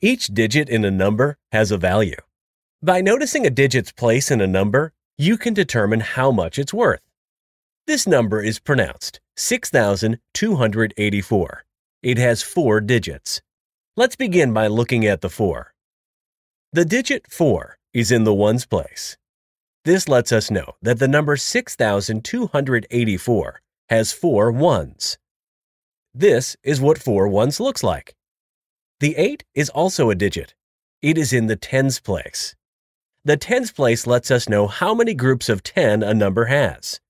Each digit in a number has a value. By noticing a digit's place in a number, you can determine how much it's worth. This number is pronounced 6,284. It has 4 digits. Let's begin by looking at the 4. The digit 4 is in the ones place. This lets us know that the number 6,284 has 4 ones. This is what 4 ones looks like. The 8 is also a digit. It is in the tens place. The tens place lets us know how many groups of 10 a number has.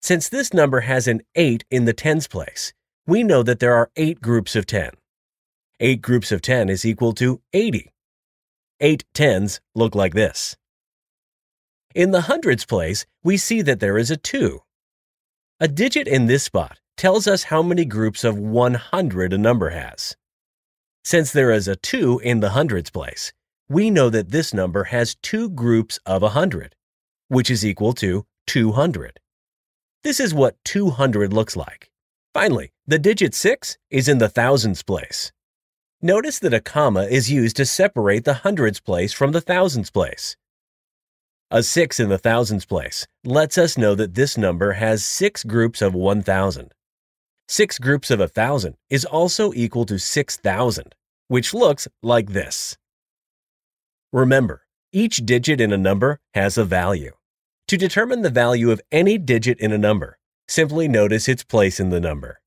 Since this number has an 8 in the tens place, we know that there are 8 groups of 10. 8 groups of 10 is equal to 80. 8 tens look like this. In the hundreds place, we see that there is a 2. A digit in this spot tells us how many groups of 100 a number has. Since there is a 2 in the hundreds place, we know that this number has 2 groups of 100, which is equal to 200. This is what 200 looks like. Finally, the digit 6 is in the thousands place. Notice that a comma is used to separate the hundreds place from the thousands place. A 6 in the thousands place lets us know that this number has 6 groups of 1,000. 6 groups of 1,000 is also equal to 6,000, which looks like this. Remember, each digit in a number has a value. To determine the value of any digit in a number, simply notice its place in the number.